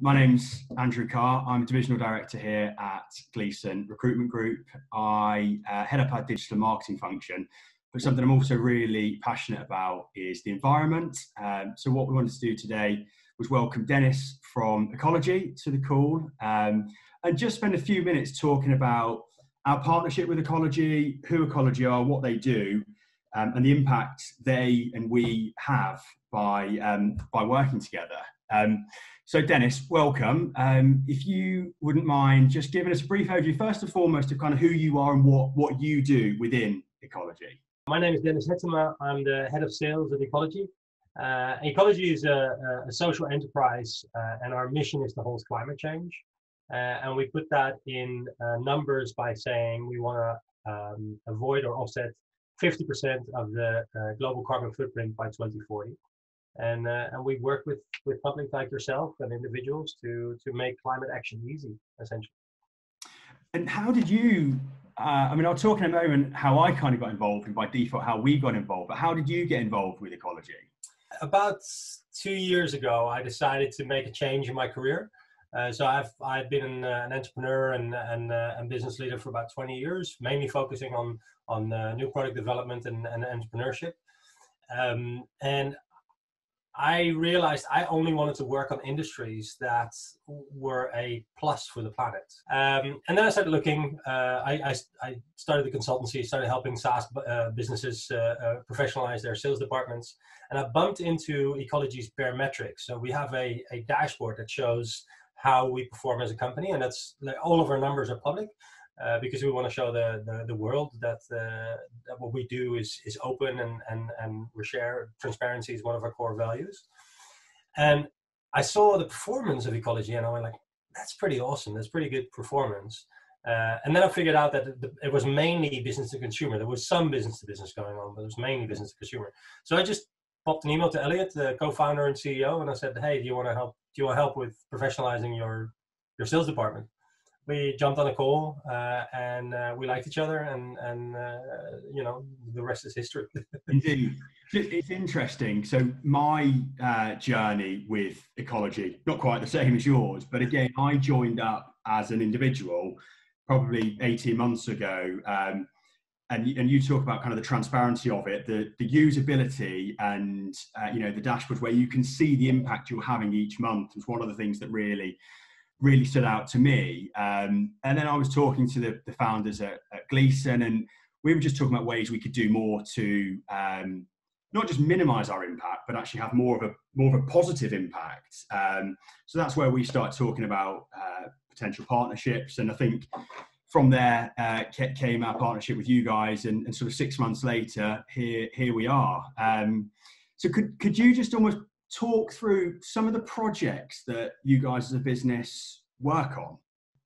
My name's Andrew Carr. I'm Divisional Director here at Gleeson Recruitment Group. I head up our digital marketing function, but something I'm also really passionate about is the environment. So what we wanted to do today was welcome Dennis from Ecologi to the call and just spend a few minutes talking about our partnership with Ecologi, who Ecologi are, what they do, and the impact they and we have by working together. So Dennis, welcome. If you wouldn't mind just giving us a brief overview, first and foremost, of kind of who you are and what you do within Ecologi. My name is Dennis Hettema. I'm the head of sales at Ecologi. Ecologi is a social enterprise, and our mission is to halt climate change. And we put that in numbers by saying we want to avoid or offset 50% of the global carbon footprint by 2040. And we work with companies like yourself and individuals to make climate action easy, essentially. And how did you, I mean, I'll talk in a moment how I kind of got involved and by default how we got involved, but how did you get involved with Ecologi? About 2 years ago, I decided to make a change in my career. So I've been an entrepreneur and business leader for about 20 years, mainly focusing on new product development and entrepreneurship. And I realized I only wanted to work on industries that were a plus for the planet. And then I started looking, I started the consultancy, started helping SaaS businesses professionalize their sales departments. And I bumped into Ecologi's Bare Metrics. So we have a dashboard that shows how we perform as a company. And that's all of our numbers are public because we want to show the world that, that what we do is open and we share. Transparency is one of our core values. And I saw the performance of Ecologi and I went like, that's pretty awesome. That's pretty good performance. And then I figured out that it was mainly business to consumer. There was some business to business going on, but it was mainly business to consumer. So I just popped an email to Elliot, the co-founder and CEO, and I said, hey, do you want help with professionalizing your sales department? We jumped on a call and we liked each other and you know, the rest is history. Indeed. It's interesting. So my journey with Ecologi, not quite the same as yours, but again, I joined up as an individual probably 18 months ago. And you talk about kind of the transparency of it, the usability and, you know, the dashboards where you can see the impact you're having each month was one of the things that really stood out to me. And then I was talking to the founders at Gleeson and we were just talking about ways we could do more to not just minimize our impact, but actually have more of a positive impact. So that's where we start talking about potential partnerships. And I think from there came our partnership with you guys and sort of 6 months later, here we are. So could you just almost talk through some of the projects that you guys as a business work on?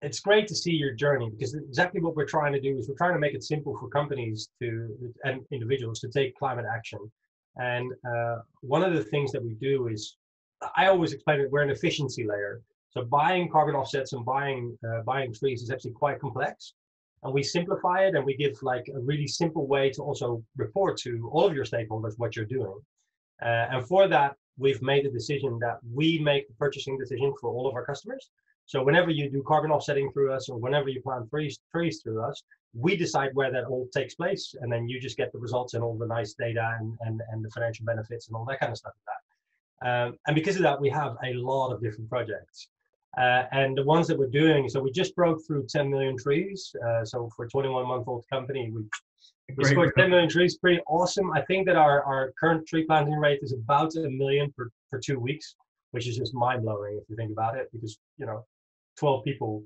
It's great to see your journey because exactly what we're trying to do is we're trying to make it simple for companies and individuals to take climate action. And one of the things that we do is, I always explain it, we're an efficiency layer. So buying carbon offsets and buying trees is actually quite complex. And we simplify it and we give like a really simple way to also report to all of your stakeholders what you're doing. And for that, we've made the decision that we make the purchasing decision for all of our customers. So whenever you do carbon offsetting through us or whenever you plant trees through us, we decide where that all takes place. And then you just get the results and all the nice data and the financial benefits and all that kind of stuff. And because of that, we have a lot of different projects. And the ones that we're doing, so we just broke through 10 million trees. So for a 21-month-old company, we scored 10 million trees, pretty awesome. I think that our current tree planting rate is about 1 million per 2 weeks, which is just mind-blowing if you think about it, because, you know, 12 people,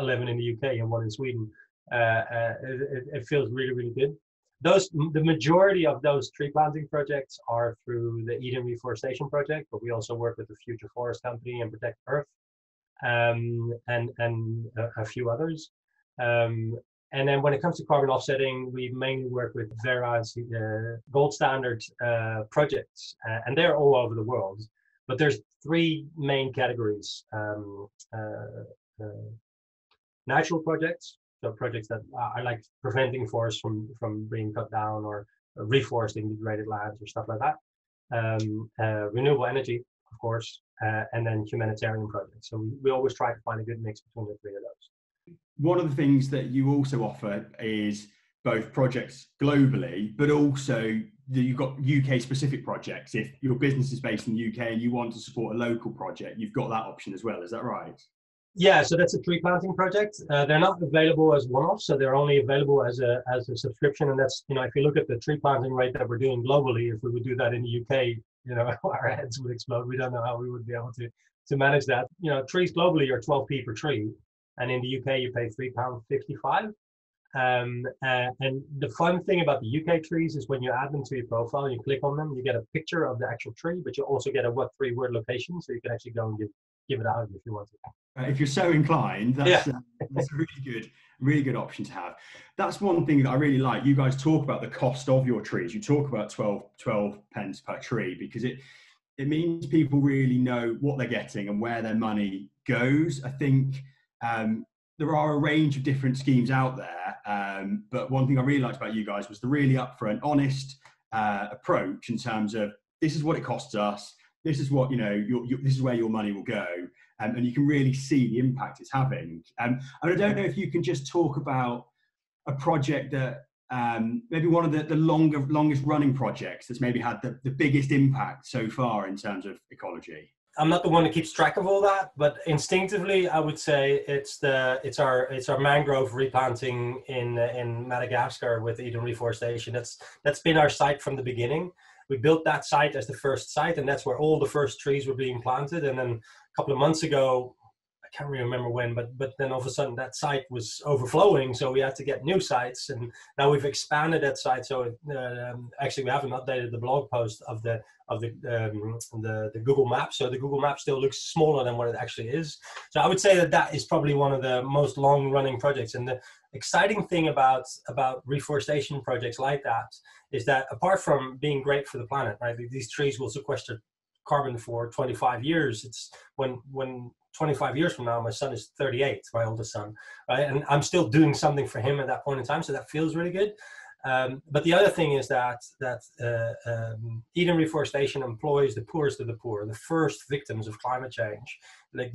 11 in the UK and 1 in Sweden, it feels really, really good. The majority of those tree planting projects are through the Eden Reforestation Project, but we also work with the Future Forest Company and Protect Earth. And a few others. And then when it comes to carbon offsetting, we mainly work with various gold standard projects, and they're all over the world. But there's 3 main categories. Natural projects, so projects that are like preventing forests from being cut down or reforesting degraded lands or stuff like that. Renewable energy, of course, and then humanitarian projects. So we always try to find a good mix between the three of those. One of the things that you also offer is both projects globally, but also you've got UK specific projects. If your business is based in the UK and you want to support a local project, you've got that option as well. Is that right? Yeah, so that's a tree planting project. They're not available as one-off, so they're only available as a subscription. And that's, you know, if you look at the tree planting rate that we're doing globally, if we would do that in the UK, you know, our heads would explode. We don't know how we would be able to manage that. You know, trees globally are 12p per tree, and in the UK you pay £3.55. And the fun thing about the UK trees is when you add them to your profile and you click on them, you get a picture of the actual tree, but you also get a Web3 word location, so you can actually go and give it out if you want to. If you're so inclined, that's a really good option to have. That's one thing that I really like. You guys talk about the cost of your trees. You talk about 12 pence per tree, because it means people really know what they're getting and where their money goes. I think there are a range of different schemes out there, but one thing I really liked about you guys was the really upfront, honest approach in terms of, this is what it costs us, this is what, you know, this is where your money will go, and you can really see the impact it's having. And I don't know if you can just talk about a project that maybe one of the longest running projects that's maybe had the biggest impact so far in terms of Ecologi. I'm not the one who keeps track of all that, but instinctively I would say it's our mangrove replanting in Madagascar with Eden Reforestation. That's been our site from the beginning. We built that site as the first site, and that's where all the first trees were being planted. And then a couple of months ago, I can't really remember when, but then all of a sudden that site was overflowing, so we had to get new sites. And now we've expanded that site. So actually, we haven't updated the blog post of the Google Map. So the Google Map still looks smaller than what it actually is. So I would say that is probably one of the most long-running projects. And the exciting thing about reforestation projects like that is that apart from being great for the planet, right? These trees will sequester carbon for 25 years. It's when 25 years from now, my son is 38, my oldest son, right? And I'm still doing something for him at that point in time, so that feels really good. But the other thing is that Eden Reforestation employs the poorest of the poor, the first victims of climate change. Like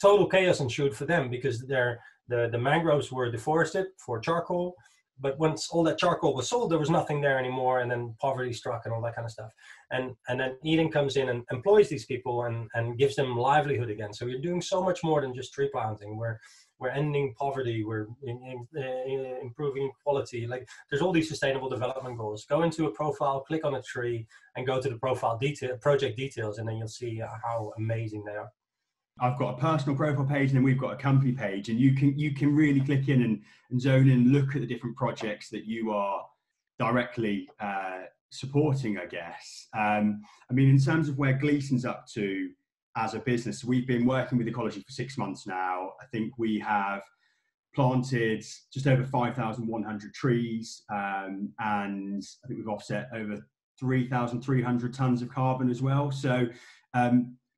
total chaos ensued for them, because the mangroves were deforested for charcoal. But once all that charcoal was sold, there was nothing there anymore, and then poverty struck and all that kind of stuff. And then Eden comes in and employs these people and gives them livelihood again. So we're doing so much more than just tree planting. We're ending poverty. We're improving quality. Like, there's all these sustainable development goals. Go into a profile, click on a tree, and go to the profile detail, project details, and then you'll see how amazing they are. I've got a personal profile page, and then we've got a company page, and you can really click in and zone in, look at the different projects that you are directly supporting, I guess. I mean, in terms of where Gleeson's up to as a business, we've been working with Ecologi for 6 months now. I think we have planted just over 5,100 trees, and I think we've offset over 3,300 tons of carbon as well. So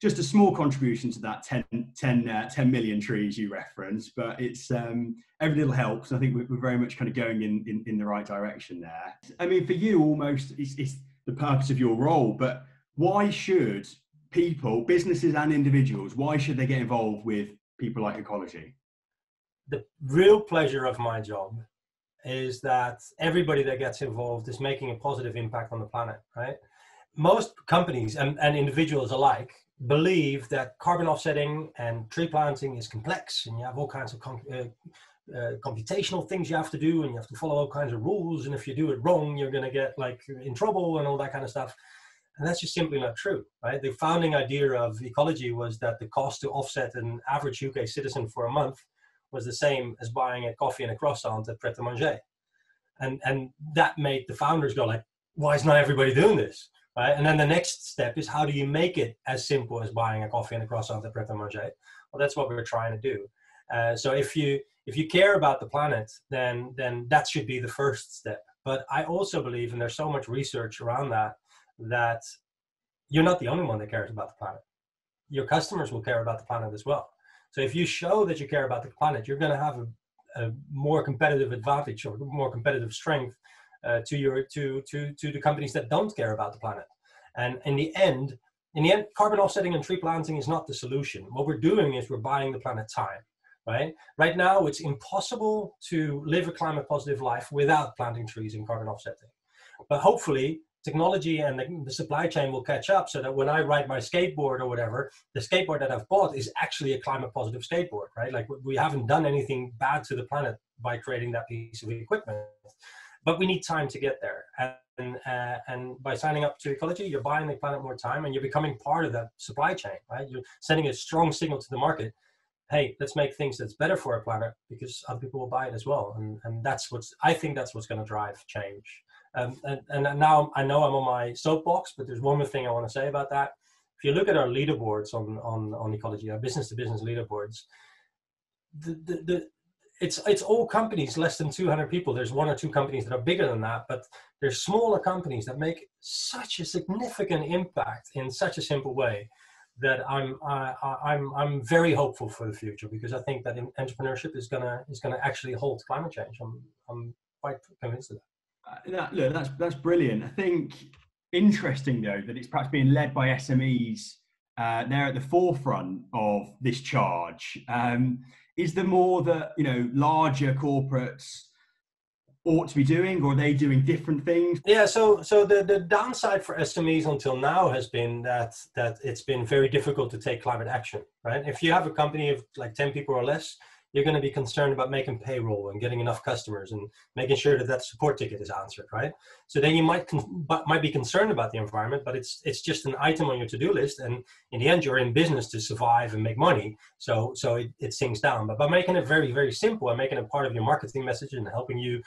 just a small contribution to that 10 million trees you referenced, but it's every little helps. I think we're very much kind of going in the right direction there. I mean, for you, almost it's the purpose of your role, but why should people, businesses and individuals, why should they get involved with people like Ecologi? The real pleasure of my job is that everybody that gets involved is making a positive impact on the planet, right? Most companies and individuals alike believe that carbon offsetting and tree planting is complex, and you have all kinds of computational things you have to do, and you have to follow all kinds of rules, and if you do it wrong, you're going to get like in trouble and all that kind of stuff. And that's just simply not true, right? The founding idea of Ecologi was that the cost to offset an average UK citizen for a month was the same as buying a coffee and a croissant at Pret-a-Manger. And that made the founders go like, why is not everybody doing this? Right? And then the next step is, how do you make it as simple as buying a coffee and a croissant at Pret-a-Manger? Well, that's what we're trying to do. So if you care about the planet, then that should be the first step. But I also believe, and there's so much research around that you're not the only one that cares about the planet. Your customers will care about the planet as well. So if you show that you care about the planet, you're going to have a more competitive advantage or more competitive strength to the companies that don't care about the planet. And in the end, In the end, carbon offsetting and tree planting is not the solution. What we're doing is we're buying the planet time, right? Right now, it's impossible to live a climate positive life without planting trees and carbon offsetting. But hopefully, technology and the supply chain will catch up so that when I ride my skateboard or whatever, the skateboard that I've bought is actually a climate positive skateboard, right? Like we haven't done anything bad to the planet by creating that piece of equipment. But we need time to get there. And by signing up to Ecologi, you're buying the planet more time and you're becoming part of that supply chain, right? You're sending a strong signal to the market, hey, let's make things that's better for our planet because other people will buy it as well. And that's what's, I think that's what's going to drive change. And now I know I'm on my soapbox, but there's one more thing I want to say about that. If you look at our leaderboards on Ecologi, our business-to-business leaderboards, it's all companies less than 200 people. There's one or two companies that are bigger than that, but there's smaller companies that make such a significant impact in such a simple way that I'm very hopeful for the future because I think that entrepreneurship is gonna actually halt climate change. I'm quite convinced of that. Look, that's brilliant. I think interesting though that it's perhaps being led by SMEs. They're at the forefront of this charge. Is there more that, you know, larger corporates ought to be doing, or are they doing different things? Yeah, so the downside for SMEs until now has been that it's been very difficult to take climate action, right? If you have a company of like 10 people or less, you're going to be concerned about making payroll and getting enough customers and making sure that support ticket is answered, right? So then you might be concerned about the environment, but it's just an item on your to-do list. And in the end, you're in business to survive and make money. So it sinks down. But by making it very, very simple and making it part of your marketing message and helping you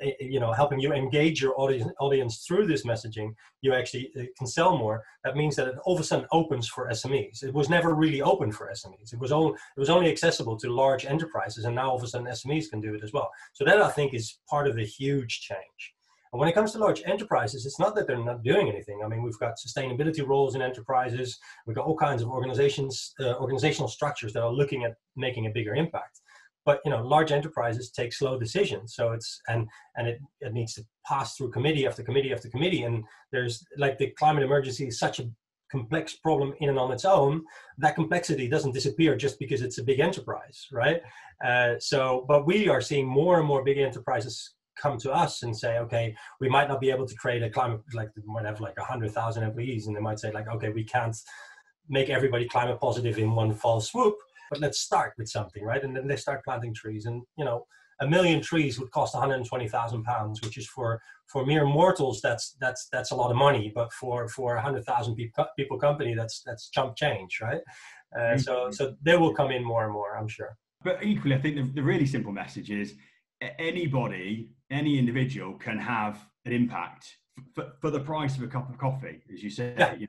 engage your audience through this messaging, you actually can sell more. That means that it all of a sudden opens for SMEs. It was never really open for SMEs. It was only accessible to large enterprises, and now all of a sudden SMEs can do it as well. So that I think is part of the huge change. And when it comes to large enterprises, it's not that they're not doing anything. I mean, we've got sustainability roles in enterprises. We've got all kinds of organizational structures that are looking at making a bigger impact. But, you know, large enterprises take slow decisions. So it needs to pass through committee after committee after committee. And there's like the climate emergency is such a complex problem in and on its own. That complexity doesn't disappear just because it's a big enterprise, right? But we are seeing more and more big enterprises come to us and say, okay, we might not be able to create a climate, like we might have like 100,000 employees. And they might say like, okay, we can't make everybody climate positive in one fell swoop. But let's start with something, right? And then they start planting trees, and you know, 1 million trees would cost £120,000, which is for mere mortals that's a lot of money, but for 100,000 people company that's chump change, right? So they will come in more and more, I'm sure. But equally, I think the really simple message is anybody, any individual can have an impact for the price of a cup of coffee, as you said. Yeah.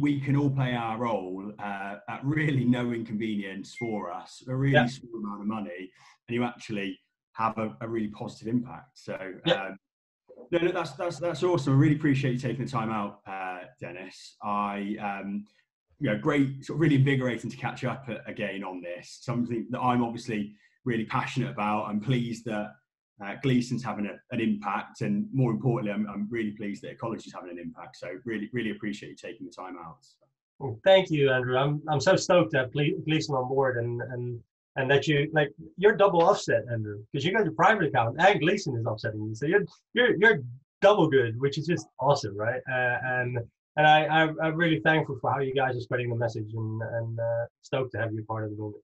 We can all play our role at really no inconvenience for us, a really small amount of money, and you actually have a really positive impact. So no, that's awesome. I really appreciate you taking the time out, Dennis. Great, sort of really invigorating to catch up again on this. Something that I'm obviously really passionate about. I'm pleased that Gleeson's having an impact, and more importantly, I'm really pleased that Ecologi's having an impact. So really, really appreciate you taking the time out. Well, thank you, Andrew. I'm so stoked to have Gleeson on board, and that you like you're double offset, Andrew, because you got your private account and Gleeson is offsetting you, so you're double good, which is just awesome, right? And I'm really thankful for how you guys are spreading the message, and stoked to have you part of the movement.